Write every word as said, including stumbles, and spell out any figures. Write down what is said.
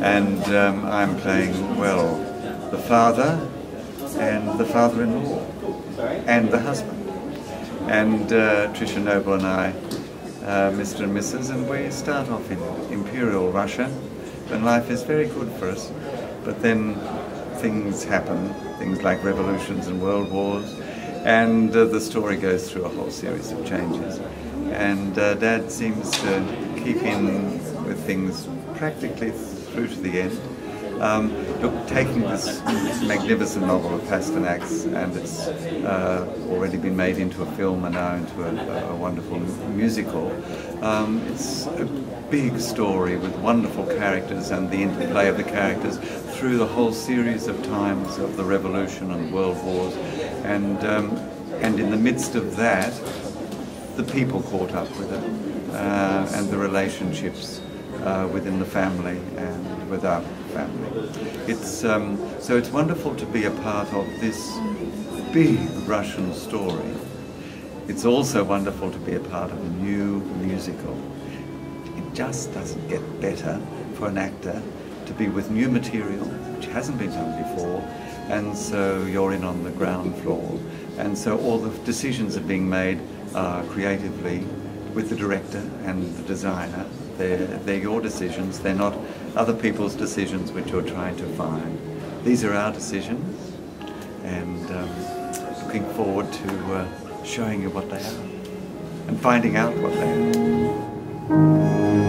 and um, I'm playing, well, the father and the father-in-law and the husband. And uh, Tricia Noble and I, uh, Mister and Missus, and we start off in Imperial Russia, and life is very good for us, but then things happen, things like revolutions and world wars, and uh, the story goes through a whole series of changes. And uh, Dad seems to keep in with things practically through to the end. Um, look, taking this magnificent novel of Pasternak's, and it's uh, already been made into a film and now into a, a wonderful musical. Um, it's a big story with wonderful characters and the interplay of the characters through the whole series of times of the revolution and world wars, and um, and in the midst of that, the people caught up with it, uh, and the relationships uh, within the family and without family. It's um, so it's wonderful to be a part of this big Russian story. It's also wonderful to be a part of a new musical. It just doesn't get better for an actor to be with new material which hasn't been done before, and so you're in on the ground floor, and so all the decisions are being made Uh, creatively with the director and the designer. They're, they're your decisions, they're not other people's decisions which you're trying to find. These are our decisions, and um, looking forward to uh, showing you what they are and finding out what they are.